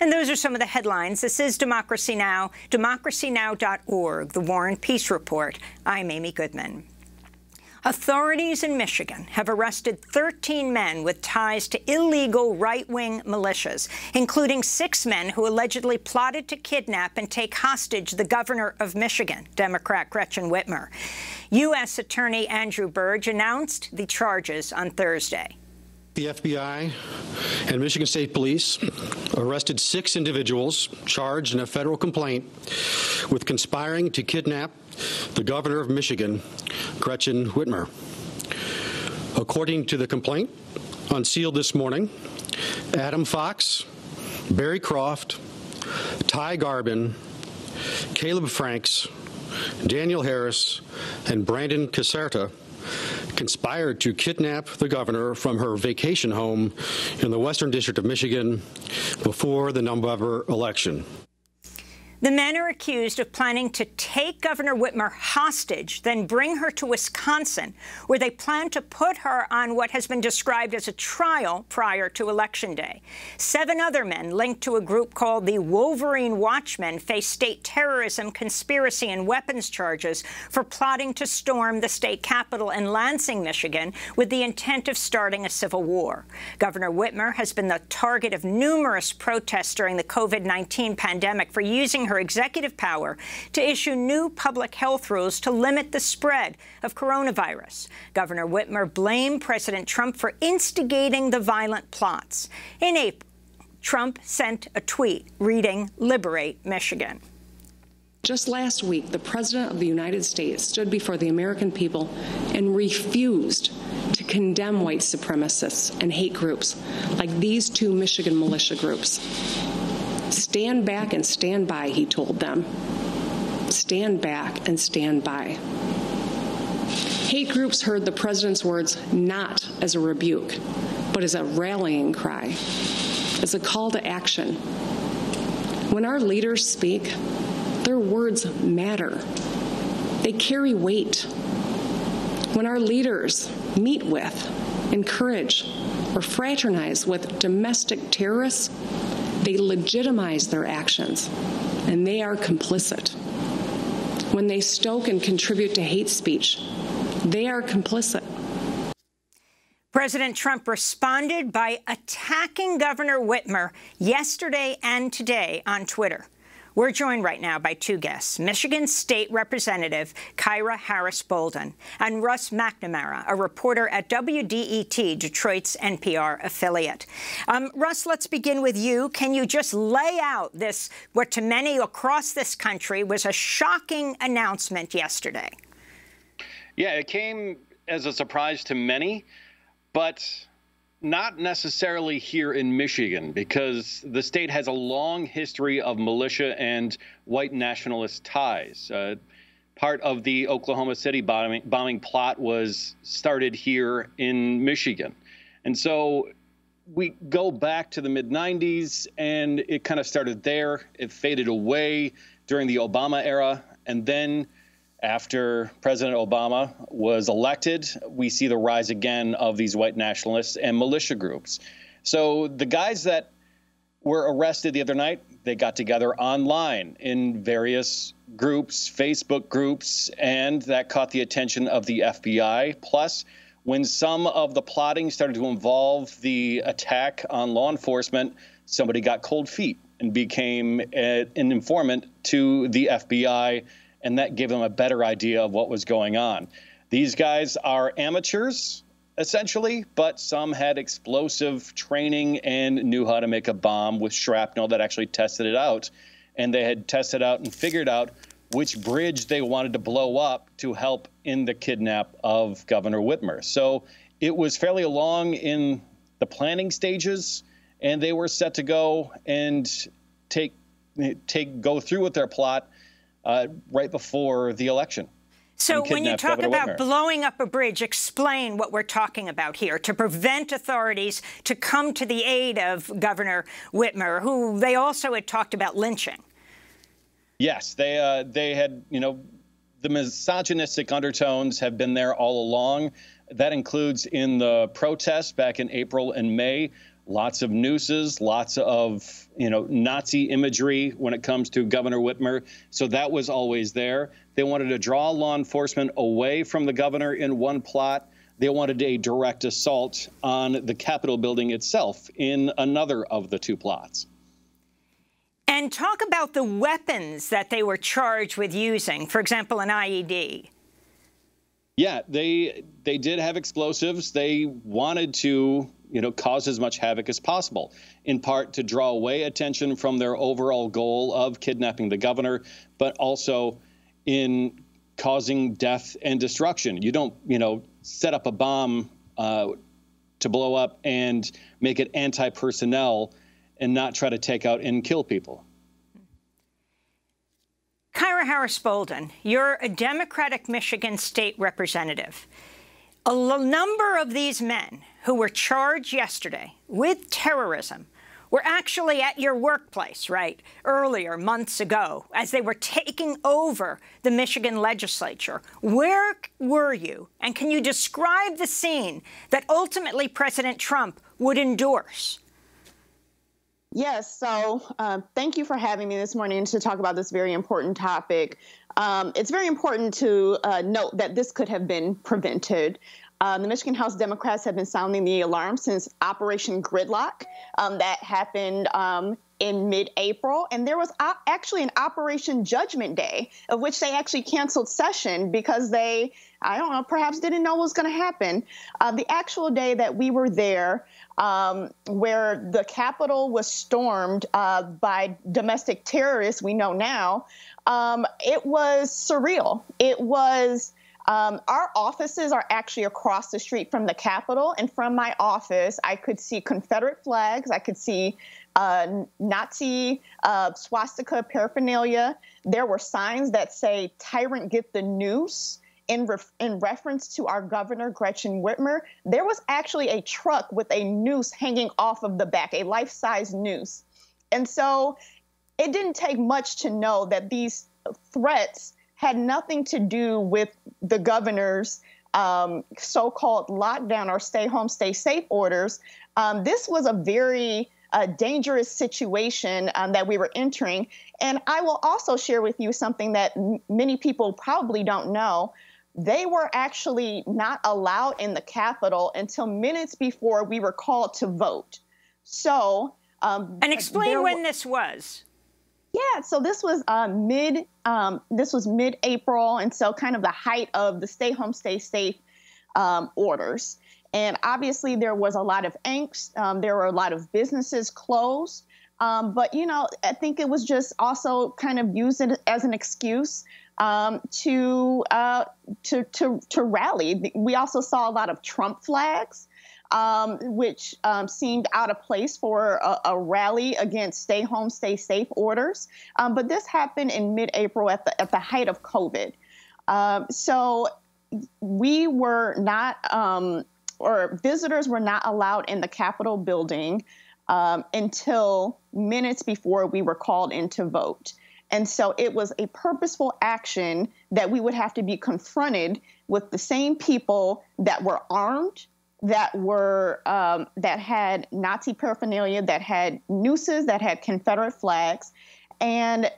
And those are some of the headlines. This is Democracy Now!, democracynow.org, The War and Peace Report. I'm Amy Goodman. Authorities in Michigan have arrested 13 men with ties to illegal right-wing militias, including 6 men who allegedly plotted to kidnap and take hostage the governor of Michigan, Democrat Gretchen Whitmer. U.S. Attorney Andrew Burge announced the charges on Thursday. The FBI and Michigan State Police arrested 6 individuals charged in a federal complaint with conspiring to kidnap the governor of Michigan, Gretchen Whitmer. According to the complaint, unsealed this morning, Adam Fox, Barry Croft, Ty Garbin, Caleb Franks, Daniel Harris, and Brandon Caserta conspired to kidnap the governor from her vacation home in the Western District of Michigan before the November election. The men are accused of planning to take Governor Whitmer hostage, then bring her to Wisconsin, where they plan to put her on what has been described as a trial prior to Election Day. 7 other men linked to a group called the Wolverine Watchmen face state terrorism, conspiracy and weapons charges for plotting to storm the state capitol in Lansing, Michigan, with the intent of starting a civil war. Governor Whitmer has been the target of numerous protests during the COVID-19 pandemic for using her executive power to issue new public health rules to limit the spread of coronavirus. Governor Whitmer blamed President Trump for instigating the violent plots. In April, Trump sent a tweet reading, "Liberate Michigan." Just last week, the President of the United States stood before the American people and refused to condemn white supremacists and hate groups like these 2 Michigan militia groups. Stand back and stand by, he told them. Stand back and stand by. Hate groups heard the president's words not as a rebuke, but as a rallying cry, as a call to action. When our leaders speak, their words matter. They carry weight. When our leaders meet with, encourage, or fraternize with domestic terrorists, they legitimize their actions, and they are complicit. When they stoke and contribute to hate speech, they are complicit. President Trump responded by attacking Governor Whitmer yesterday and today on Twitter. We're joined right now by 2 guests, Michigan State Representative Kyra Harris Bolden and Russ McNamara, a reporter at WDET, Detroit's NPR affiliate. Russ, let's begin with you. Can you just lay out this, what to many across this country was a shocking announcement yesterday? Yeah, it came as a surprise to many, but not necessarily here in Michigan, because the state has a long history of militia and white nationalist ties. Part of the Oklahoma City bombing plot was started here in Michigan. And so we go back to the mid-'90s, and it kind of started there. It faded away during the Obama era, and then after President Obama was elected, we see the rise again of these white nationalists and militia groups. So the guys that were arrested the other night, they got together online in various groups, Facebook groups, and that caught the attention of the FBI. Plus, when some of the plotting started to involve the attack on law enforcement, somebody got cold feet and became an informant to the FBI, and that gave them a better idea of what was going on. These guys are amateurs, essentially, but some had explosive training and knew how to make a bomb with shrapnel that actually tested it out. And they had tested out and figured out which bridge they wanted to blow up to help in the kidnap of Governor Whitmer. So it was fairly along in the planning stages, and they were set to go and go through with their plot right before the election. So when you talk about blowing up a bridge, explain what we're talking about here, to prevent authorities to come to the aid of Governor Whitmer, who they also had talked about lynching. Yes, they had, you know, the misogynistic undertones have been there all along. That includes in the protests back in April and May, Lots of nooses, lots of, Nazi imagery when it comes to Governor Whitmer. So that was always there. They wanted to draw law enforcement away from the governor in one plot. They wanted a direct assault on the Capitol building itself in another of the two plots. And talk about the weapons that they were charged with using, for example, an IED. Yeah, they did have explosives. They wanted to, cause as much havoc as possible, in part to draw away attention from their overall goal of kidnapping the governor, but also in causing death and destruction. You don't, set up a bomb to blow up and make it anti-personnel and not try to take out and kill people. Kyra Harris Bolden, you're a Democratic Michigan state representative. A number of these men who were charged yesterday with terrorism were actually at your workplace, right, earlier, months ago, as they were taking over the Michigan legislature. Where were you? And can you describe the scene that ultimately President Trump would endorse? Yes. So thank you for having me this morning to talk about this very important topic. It's very important to note that this could have been prevented. The Michigan House Democrats have been sounding the alarm since Operation Gridlock that happened in mid-April. And there was actually an Operation Judgment Day, of which they actually canceled session because they, I don't know, perhaps didn't know what was going to happen. The actual day that we were there, where the Capitol was stormed by domestic terrorists, we know now, it was surreal. It was... our offices are actually across the street from the Capitol, and from my office, I could see Confederate flags. I could see Nazi swastika paraphernalia. There were signs that say, "Tyrant, get the noose," in reference to our governor, Gretchen Whitmer. There was actually a truck with a noose hanging off of the back, a life-size noose. And so it didn't take much to know that these threats had nothing to do with the governor's so-called lockdown or stay-home, stay-safe orders. This was a very dangerous situation that we were entering. And I will also share with you something that many people probably don't know. They were actually not allowed in the Capitol until minutes before we were called to vote. So— And explain when this was. Yeah, so this was mid-April, and so kind of the height of the stay home, stay safe orders. And obviously there was a lot of angst. There were a lot of businesses closed. But, I think it was just also kind of used as an excuse to rally. We also saw a lot of Trump flags, which seemed out of place for a rally against stay-home, stay-safe orders. But this happened in mid-April at the height of COVID. So we were not, or visitors were not allowed in the Capitol building until minutes before we were called in to vote. And so it was a purposeful action that we would have to be confronted with the same people that were armed, that were that had Nazi paraphernalia, that had nooses, that had Confederate flags. And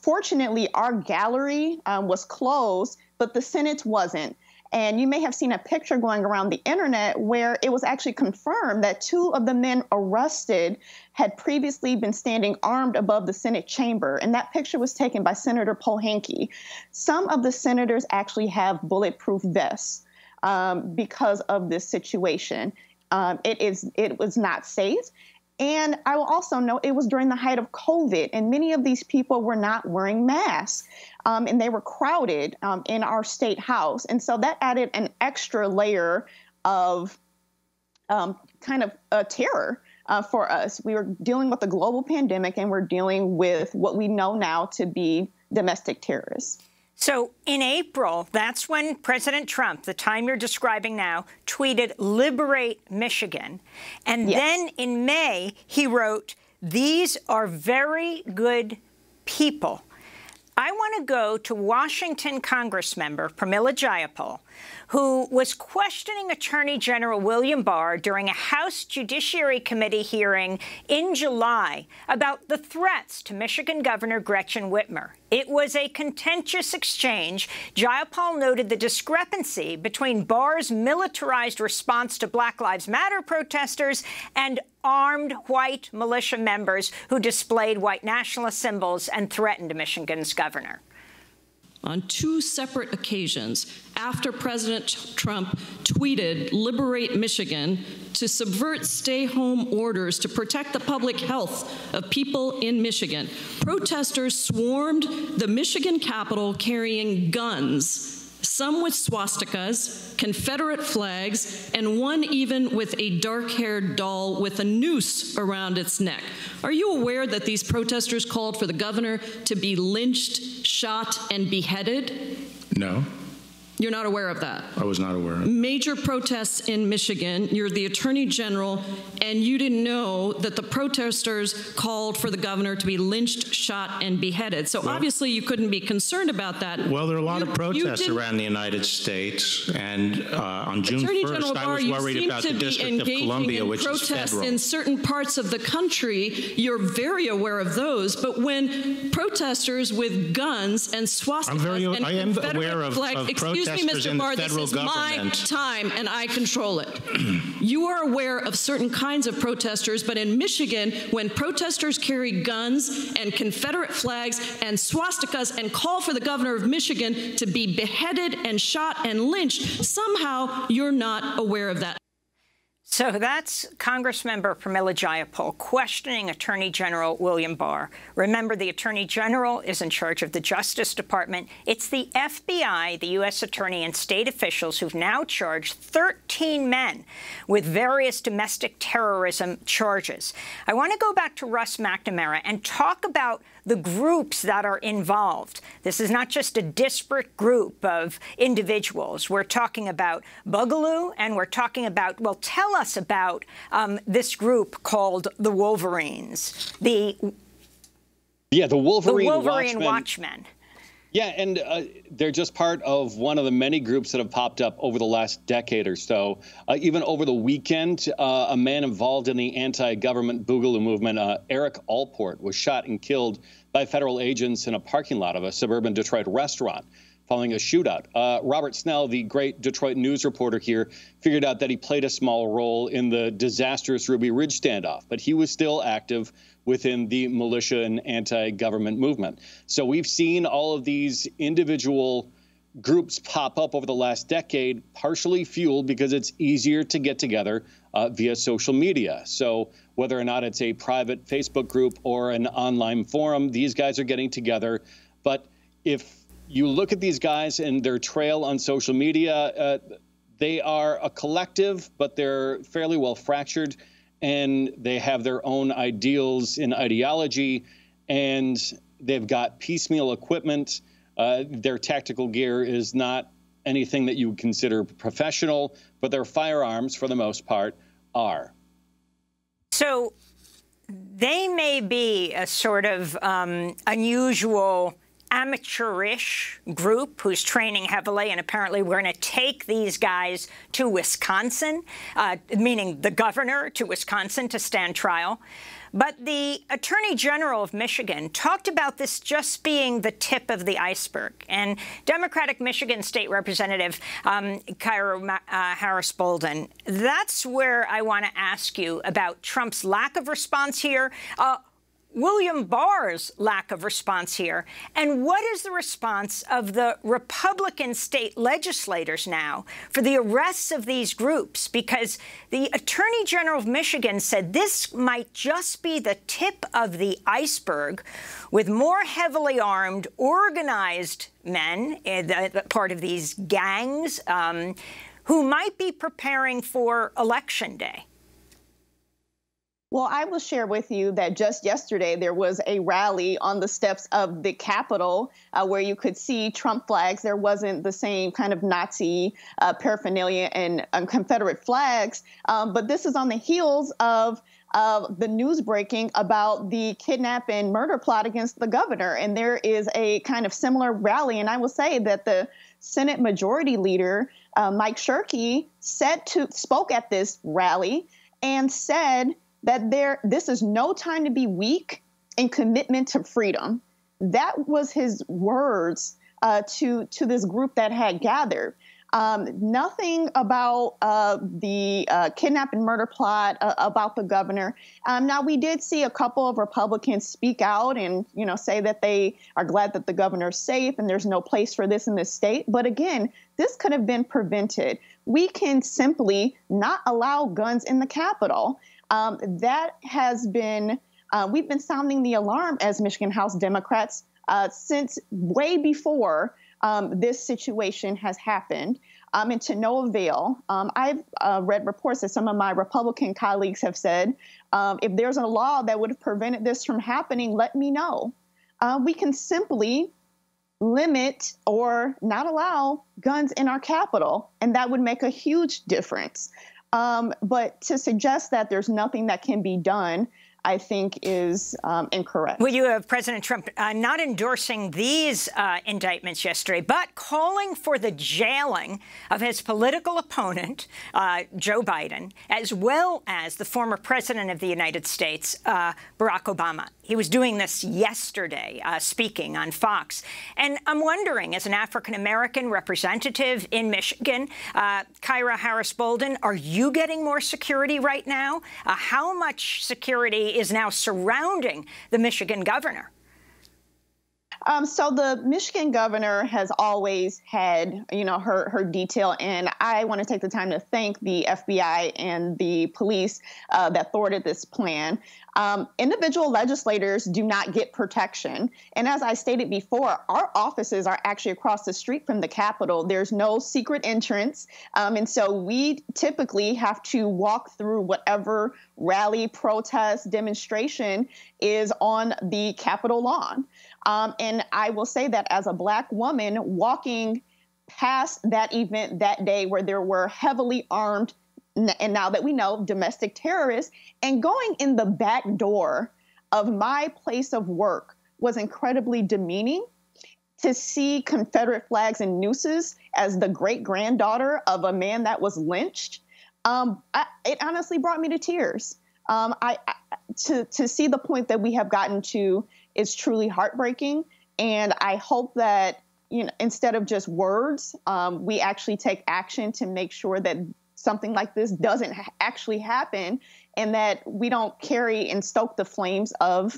fortunately, our gallery was closed, but the Senate wasn't. And you may have seen a picture going around the internet where it was actually confirmed that two of the men arrested had previously been standing armed above the Senate chamber. And that picture was taken by Senator Pohanke. Some of the senators actually have bulletproof vests. Because of this situation. It was not safe. And I will also note it was during the height of COVID, and many of these people were not wearing masks, and they were crowded in our state house. And so that added an extra layer of kind of terror for us. We were dealing with a global pandemic, and we're dealing with what we know now to be domestic terrorists. So in April, that's when President Trump, the time you're describing now, tweeted, "Liberate Michigan." And yes. Then in May, he wrote, "These are very good people." I want to go to Washington Congressmember Pramila Jayapal, who was questioning Attorney General William Barr during a House Judiciary Committee hearing in July about the threats to Michigan Governor Gretchen Whitmer. It was a contentious exchange. Jayapal noted the discrepancy between Barr's militarized response to Black Lives Matter protesters and armed white militia members who displayed white nationalist symbols and threatened Michigan's governor. On two separate occasions, after President Trump tweeted, "Liberate Michigan," to subvert stay-home orders to protect the public health of people in Michigan, protesters swarmed the Michigan Capitol carrying guns, some with swastikas, Confederate flags, and one even with a dark-haired doll with a noose around its neck. Are you aware that these protesters called for the governor to be lynched, shot, and beheaded? No. You're not aware of that? I was not aware of it. Major protests in Michigan. You're the Attorney General, and you didn't know that the protesters called for the governor to be lynched, shot, and beheaded. So well, obviously you couldn't be concerned about that. Well, there are a lot of protests around the United States, and on June 1st, I was worried about the District of Columbia, which is federal. You seem to be engaging in protests in certain parts of the country. You're very aware of those, but when protesters with guns and swastikas and Confederate flags, excuse me, Mr. Barr, this is my time, and I control it. You are aware of certain kinds of protesters, but in Michigan, when protesters carry guns and Confederate flags and swastikas and call for the governor of Michigan to be beheaded and shot and lynched, somehow you're not aware of that. So that's Congressmember Pramila Jayapal questioning Attorney General William Barr. Remember, the Attorney General is in charge of the Justice Department. It's the FBI, the U.S. Attorney, and state officials who've now charged 13 men with various domestic terrorism charges. I want to go back to Russ McNamara and talk about the groups that are involved. This is not just a disparate group of individuals. We're talking about Bugaloo, and we're talking about, well, tell us about this group called the Wolverines. The Wolverine Watchmen. Yeah, and they're just part of one of the many groups that have popped up over the last decade or so. Even over the weekend, a man involved in the anti-government Bugaloo movement, Eric Allport, was shot and killed by federal agents in a parking lot of a suburban Detroit restaurant following a shootout. Robert Snell, the great Detroit news reporter here, figured out that he played a small role in the disastrous Ruby Ridge standoff, but he was still active within the militia and anti-government movement. So we've seen all of these individual groups pop up over the last decade, partially fueled because it's easier to get together via social media. So whether or not it's a private Facebook group or an online forum, these guys are getting together. But if you look at these guys and their trail on social media, they are a collective, but they're fairly well fractured, and they have their own ideals and ideology, and they've got piecemeal equipment. Their tactical gear is not anything that you would consider professional, but their firearms, for the most part, are. So they may be a sort of unusual, amateurish group who's training heavily, and apparently we're going to take these guys to Wisconsin, meaning the governor to Wisconsin to stand trial. But the Attorney General of Michigan talked about this just being the tip of the iceberg. And Democratic Michigan State Representative Kyra Harris Bolden, that's where I want to ask you about Trump's lack of response here, William Barr's lack of response here, and what is the response of the Republican state legislators now for the arrests of these groups? Because the Attorney General of Michigan said this might just be the tip of the iceberg, with more heavily armed, organized men, part of these gangs, who might be preparing for Election Day. Well, I will share with you that just yesterday there was a rally on the steps of the Capitol where you could see Trump flags. There wasn't the same kind of Nazi paraphernalia and Confederate flags, but this is on the heels of the news breaking about the kidnap and murder plot against the governor. And there is a kind of similar rally. And I will say that the Senate Majority Leader, Mike Shirkey, spoke at this rally and said that this is no time to be weak in commitment to freedom. That was his words to this group that had gathered. Nothing about the kidnap and murder plot about the governor. Now, we did see a couple of Republicans speak out and, you know, say that they are glad that the governor's safe and there's no place for this in this state. But again, this could have been prevented. We can simply not allow guns in the Capitol. That has been, we've been sounding the alarm as Michigan House Democrats since way before this situation has happened, and to no avail. I've read reports that some of my Republican colleagues have said, if there's a law that would have prevented this from happening, let me know. We can simply limit or not allow guns in our Capitol, and that would make a huge difference. But to suggest that there's nothing that can be done, I think, is incorrect. Well, you have President Trump not endorsing these indictments yesterday, but calling for the jailing of his political opponent, Joe Biden, as well as the former president of the United States, Barack Obama. He was doing this yesterday, speaking on Fox. And I'm wondering, as an African-American representative in Michigan, Kyra Harris Bolden, are you getting more security right now? How much security is now surrounding the Michigan governor? So the Michigan governor has always had, you know, her detail, and I want to take the time to thank the FBI and the police that thwarted this plan. Individual legislators do not get protection. And as I stated before, our offices are actually across the street from the Capitol. There's no secret entrance. And so we typically have to walk through whatever rally, protest, demonstration is on the Capitol lawn. And I will say that as a Black woman walking past that event that day where there were heavily armed, and now that we know, domestic terrorists, and going in the back door of my place of work was incredibly demeaning. To see Confederate flags and nooses as the great-granddaughter of a man that was lynched, it honestly brought me to tears. To see the point that we have gotten to is truly heartbreaking, and I hope that, you know, instead of just words, we actually take action to make sure that something like this doesn't actually happen, and that we don't carry and stoke the flames of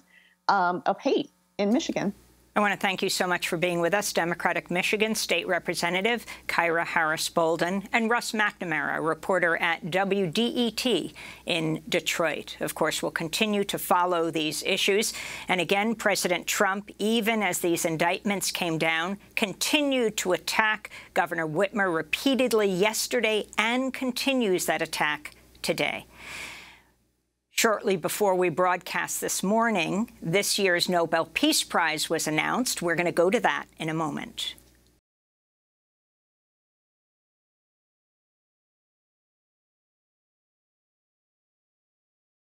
hate in Michigan. I want to thank you so much for being with us, Democratic Michigan State Representative Kyra Harris Bolden, and Russ McNamara, reporter at WDET in Detroit. Of course, we'll continue to follow these issues. And again, President Trump, even as these indictments came down, continued to attack Governor Whitmer repeatedly yesterday and continues that attack today. Shortly before we broadcast this morning, this year's Nobel Peace Prize was announced. We're going to go to that in a moment.